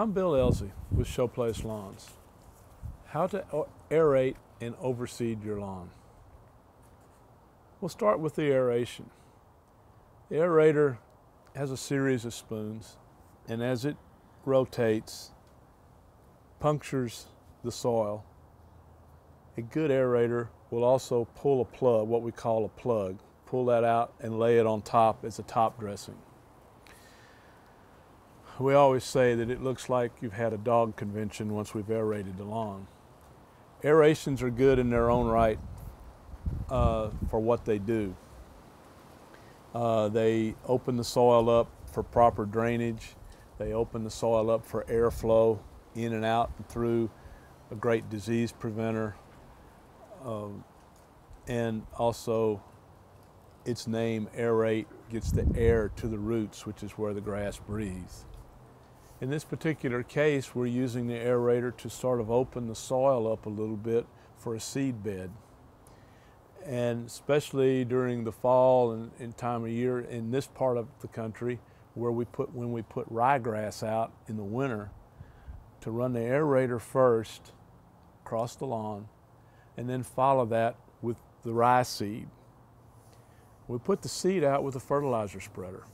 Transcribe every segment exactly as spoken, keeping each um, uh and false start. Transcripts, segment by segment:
I'm Bill Elsey with Showplace Lawns. How to aerate and overseed your lawn. We'll start with the aeration. The aerator has a series of spoons, and as it rotates, punctures the soil. A good aerator will also pull a plug, what we call a plug. Pull that out and lay it on top as a top dressing. We always say that it looks like you've had a dog convention once we've aerated the lawn. Aerations are good in their own right uh, for what they do. Uh, they open the soil up for proper drainage. They open the soil up for airflow in and out and through, a great disease preventer. Um, and also its name, aerate, gets the air to the roots, which is where the grass breathes. In this particular case, we're using the aerator to sort of open the soil up a little bit for a seed bed. And especially during the fall and, and time of year in this part of the country where we put, when we put ryegrass out in the winter, to run the aerator first across the lawn and then follow that with the rye seed. We put the seed out with a fertilizer spreader.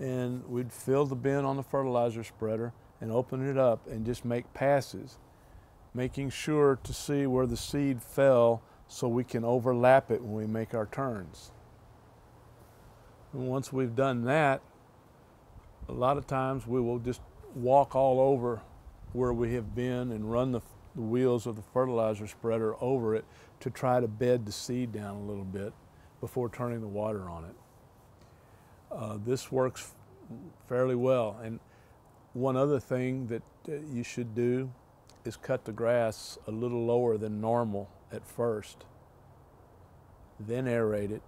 And we'd fill the bin on the fertilizer spreader and open it up and just make passes, making sure to see where the seed fell so we can overlap it when we make our turns. And once we've done that, a lot of times we will just walk all over where we have been and run the, the wheels of the fertilizer spreader over it to try to bed the seed down a little bit before turning the water on it. Uh, this works fairly well. And one other thing that uh, you should do is cut the grass a little lower than normal at first, then aerate it,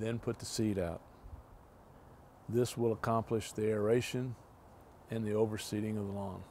then put the seed out. This will accomplish the aeration and the overseeding of the lawn.